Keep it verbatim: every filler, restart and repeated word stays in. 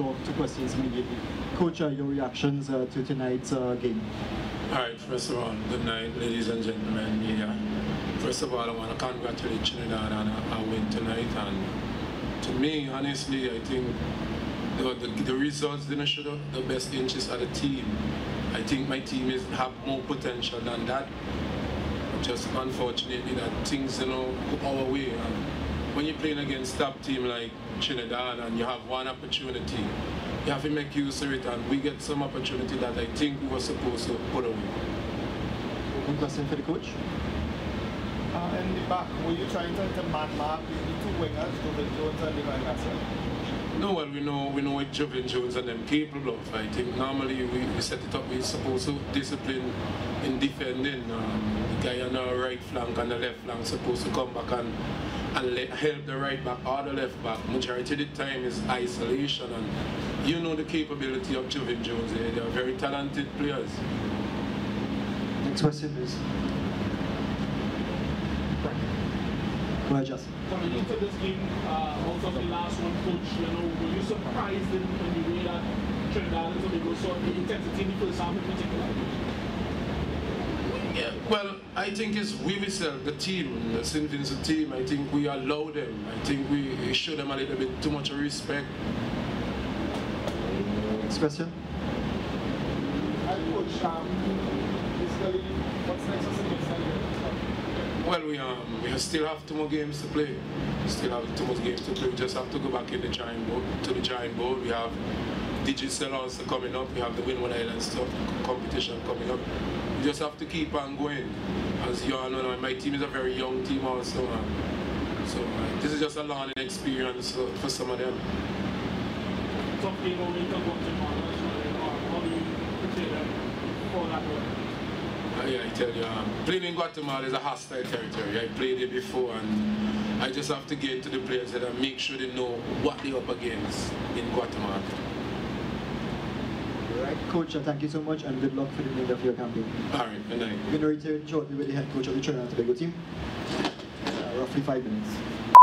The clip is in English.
floor to questions immediately. Coach, uh, your reactions uh, to tonight's uh, game? All right, first of all, good night, ladies and gentlemen, media. First of all, I want to congratulate Trinidad on our win tonight. And to me, honestly, I think the, the, the results didn't show the best interest of the team. I think my team is have more potential than that. Just unfortunately that things, you know, go our way. And when you're playing against top team like Trinidad and you have one opportunity, you have to make use of it, and we get some opportunity that I think we were supposed to put away. Good question for the coach. Uh, in the back, were you trying to, to man-mark the two wingers, Joevin Jones and Levan Gasser? No, well, we know we know what Joevin Jones and them capable of. I think normally we, we set it up, we're supposed to discipline in defending. Um, the guy on our right flank and the left flank supposed to come back and and let, help the right back or the left back. Majority of the time is isolation, and you know the capability of Joevin Jones. Eh? They are very talented players. Next question, please. Go ahead, Justin. Coming into this game, uh, also the last one, Coach, you know, were you surprised in the way that Trinidad and Tobago saw the intensity in the first half in particular? Yeah, well, I think it's we myself, the team, the Saint Vincent team, I think we allow them. I think we show them a little bit too much respect. Next question. Well, we, um, we still have two more games to play. We still have two more games to play. We just have to go back in the giant board, to the giant board. We have Digicel also coming up. We have the Winward Islands competition coming up. You just have to keep on going. As you all know, my team is a very young team also. So uh, this is just a learning experience uh, for some of them. Uh, yeah, I tell you, um, playing in Guatemala is a hostile territory. I played it before, and I just have to get to the players that I make sure they know what they're up against in Guatemala. Right. Coach, uh, thank you so much, and good luck for the remainder of your campaign. All right, good night. We're going to return shortly with the head coach of the Trinidad and Tobago team. Uh, roughly five minutes.